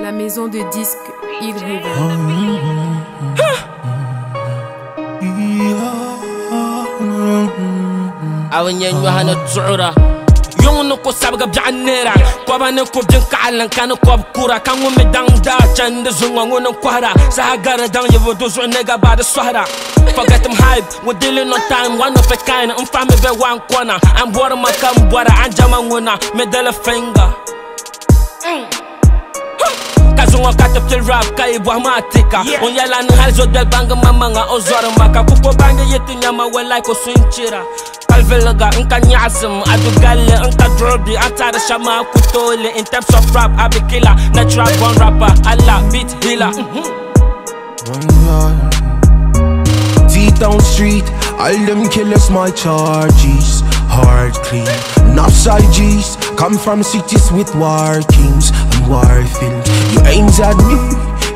La maison de disques Ill Haven. Awanyan yohana tsura yonno ko sabga bjanera ko banen ko bin kaalan kan ko kura kan wo medang da chande zungo ngono kwara sahagara dang yevo dozo nega ba de swara. Forget them hype, we're dealing on time. One of a kind, I'm family by one corner. I'm water my cum water, I'm jamming winner, middle finger. Kazunga katapil rap kai buhmatika. Onyala ni halzo del banga mamanga ozora maka kuko banga yetu nyama walai ko swinchira. Kalvelaga nka nyasem adugale nka drobi atara shama kutole. In terms of rap, I be killer, natural born rapper, Allah beat healer. Feet on street, all them killers my charges. Hard clean, nuffs IGs, come from cities with war kings and war films. You aims at me,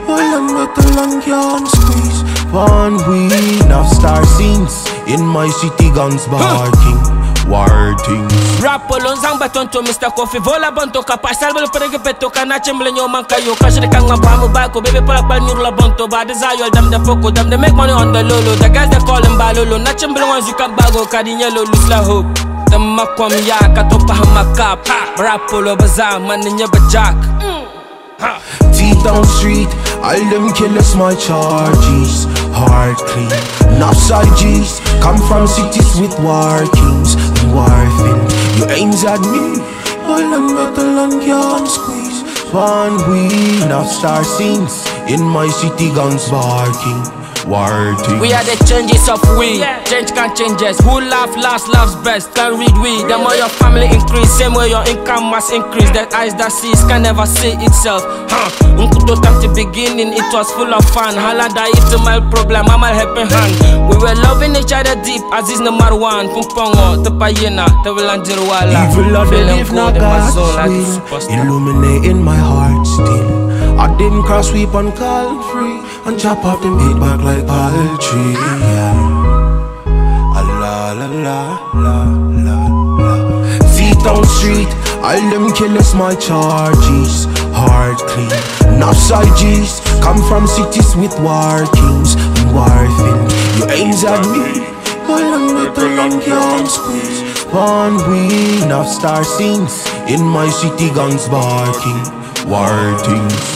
while I'm with a long yarn squeeze. One week, nuff star scenes, in my city guns barking, war things. Rap alone, zang baton to Mr. Coffee, vola bonto kapa, salvo perege peto, kanache mlenyo mankayo, kashri kanga bamu bako, baby palapal nyurla bonto, ba desire them the poco, them they make money on the lolo, the guys they call them balolo, nache mlenyo zikabago, kadinyelo lose la hope. Dama kwa miyaka, topa hamakap Rapolo baza, maninya bajak Feet on street, all them killers my charges. Hard clean, nuffs IGs, come from cities with war kings and war films. You aims at me, while I'm metal and yarn squeeze. One week, nuff star scenes, in my city guns barking. We are the changes of we. Change can change us. Who laugh last laughs best. Can read we. The more your family increase, same way your income must increase. The eyes that sees can never see itself. Unkuto time to beginning, it was full of fun. Halanda it's a mild problem, I'm a helping hand. We were loving each other deep. Aziz number one. Kumpongo, Tepayena, Tevelanjiruala. Evil love believe now God's will. Illuminating my heart still. I didn't cross sweep on Calvary and chop off them head back like paltry. Yeah. La la la la la la. Feet on street, all them killers my charges. Hard clean, nuffs IGs, come from cities with war kings and war films. You aims at me, while I'm with a long yarn squeeze. One week, nuff star scenes, in my city guns barking, war things.